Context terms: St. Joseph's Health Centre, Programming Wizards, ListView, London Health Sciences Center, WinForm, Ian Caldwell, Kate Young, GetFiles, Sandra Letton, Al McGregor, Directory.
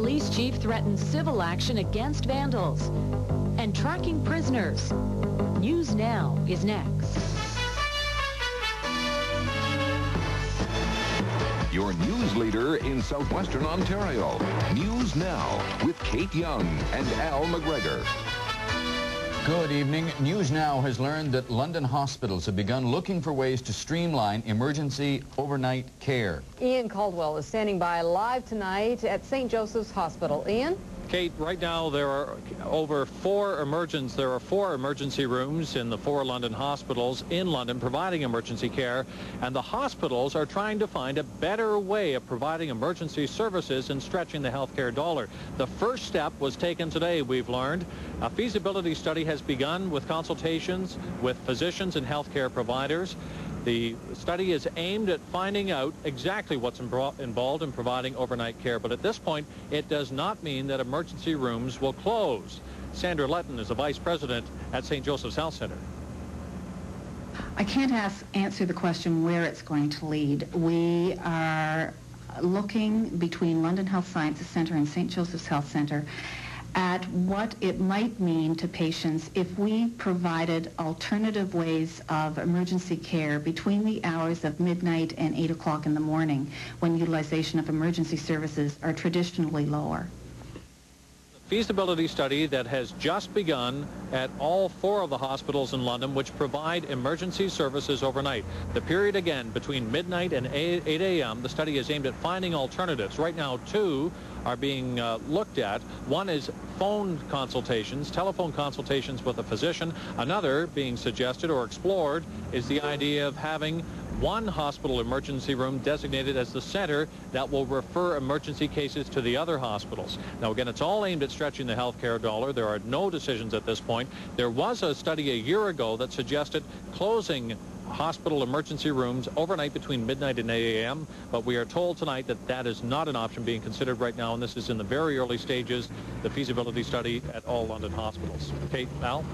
police chief threatens civil action against vandals. And tracking prisoners. News Now is next. Your news leader in southwestern Ontario. News Now with Kate Young and Al McGregor. Good evening. News Now has learned that London hospitals have begun looking for ways to streamline emergency overnight care. Ian Caldwell is standing by live tonight at St. Joseph's Hospital. Ian? Kate, right now there are four emergency rooms in the four London hospitals in London providing emergency care, and the hospitals are trying to find a better way of providing emergency services and stretching the healthcare dollar. The first step was taken today, we've learned. A feasibility study has begun with consultations with physicians and healthcare providers. The study is aimed at finding out exactly what's involved in providing overnight care, but at this point, it does not mean that emergency rooms will close. Sandra Letton is the vice president at St. Joseph's Health Centre. I can't answer the question where it's going to lead. We are looking between London Health Sciences Center and St. Joseph's Health Centre at what it might mean to patients if we provided alternative ways of emergency care between the hours of midnight and 8 o'clock in the morning, when utilization of emergency services are traditionally lower. The feasibility study that has just begun at all four of the hospitals in London which provide emergency services overnight. The period, again, between midnight and 8 a.m., the study is aimed at finding alternatives. Right now, two are being looked at. One is phone consultations, telephone consultations with a physician. Another being suggested or explored is the idea of having one hospital emergency room designated as the center that will refer emergency cases to the other hospitals. Now, again, it's all aimed at stretching the healthcare dollar. There are no decisions at this point. There was a study a year ago that suggested closing hospital emergency rooms overnight between midnight and 8 a.m., but we are told tonight that that is not an option being considered right now, and this is in the very early stages, the feasibility study at all London hospitals. Kate, Al?